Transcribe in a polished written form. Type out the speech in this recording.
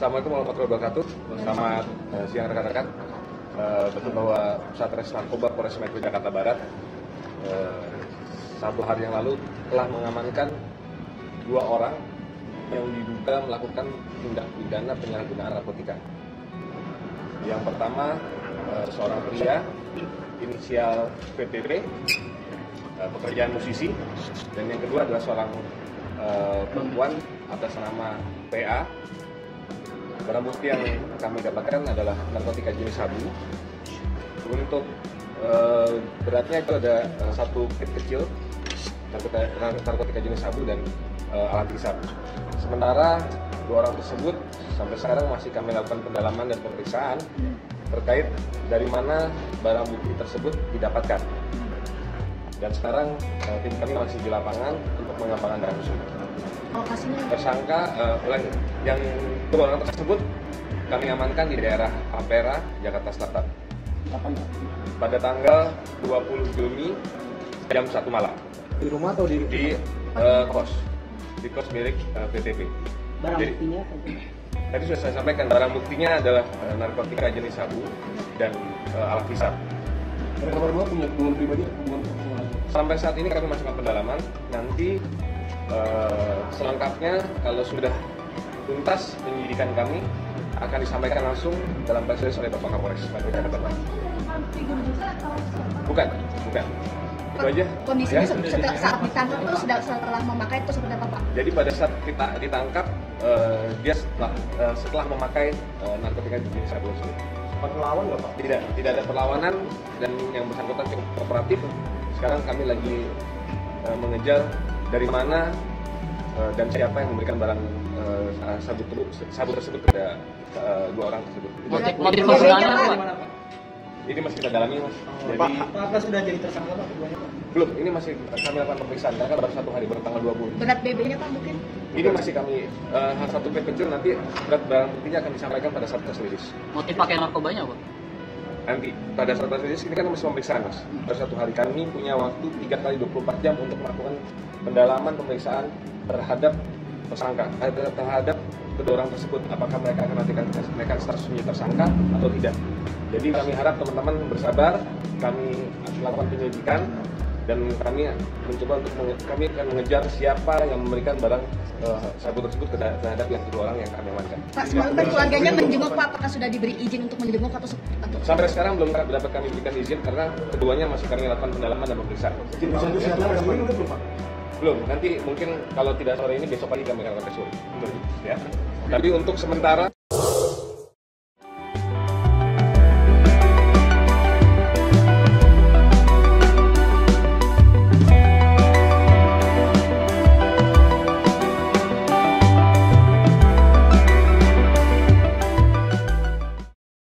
Assalamualaikum warahmatullahi wabarakatuh. Selamat siang rekan-rekan. Betul bahwa Satres Narkoba Polres Metro Jakarta Barat satu hari yang lalu telah mengamankan dua orang yang diduga melakukan tindak pidana penyalahgunaan narkotika. Yang pertama seorang pria inisial PTP, pekerjaan musisi, dan yang kedua adalah seorang perempuan atas nama PA. Barang bukti yang kami dapatkan adalah narkotika jenis sabu. Untuk beratnya itu ada satu kit kecil narkotika jenis sabu dan alat hisap. Sementara dua orang tersebut sampai sekarang masih kami lakukan pendalaman dan pemeriksaan terkait dari mana barang bukti tersebut didapatkan. Dan sekarang tim kami masih di lapangan untuk mengamankan kasus ini. Tersangka yang dua orang tersebut kami amankan di daerah Apera, Jakarta Selatan. Pada tanggal 20 Juni jam 1 malam. Di rumah atau di kos? Di kos milik PTP. Barang buktinya? Tadi sudah saya sampaikan, barang buktinya adalah narkotika jenis sabu dan alat hisap. Nomor 2 punya hubungan pribadi? Sampai saat ini kami masih melakukan pendalaman. Nanti selengkapnya kalau sudah tuntas penyidikan kami akan disampaikan langsung dalam press release oleh Bapak Kapolres. Bukan. Itu aja. Kondisinya ya? Saat ditangkap itu setelah memakai itu seperti apa, Pak? Jadi pada saat kita ditangkap dia setelah memakai narkotika jenis sabu. Perlawan nggak, Pak? Tidak ada perlawanan dan yang bersangkutan cukup kooperatif. Sekarang kami lagi mengejar dari mana dan siapa yang memberikan barang sabu tersebut kepada dua orang tersebut. Motif perbuatannya apa? Ini masih kita dalami, Mas. Apakah sudah jadi tersangka, Pak? Belum, ini masih kami lakukan pemeriksaan karena baru satu hari, baru tanggal 20. Berat BB-nya, Pak, mungkin? Ini masih kami satu pet kecil, nanti berat barang buktinya akan disampaikan pada saat press release. Motif pakai narkobanya, Pak? Nanti pada saat press release ini kan masih pemeriksaan, Mas. Baru satu hari, kami punya waktu 3 kali 24 jam untuk melakukan pendalaman pemeriksaan terhadap tersangka, terhadap kedua orang tersebut, apakah mereka akan menaikkan statusnya tersangka atau tidak. Jadi kami harap teman-teman bersabar, kami melakukan penyelidikan dan kami mencoba untuk akan mengejar siapa yang memberikan barang sabu tersebut terhadap yang kedua orang yang kami amankan. Pak, semalam keluarganya menjenguk, Pak, apakah sudah diberi izin untuk menjenguk atau sampai sekarang belum dapat kami berikan izin karena keduanya masih kami lakukan pendalaman dan pemeriksaan. Izin Pak? Belum, nanti mungkin kalau tidak sore ini besok pagi kami akan kesini. Ya. Tapi untuk sementara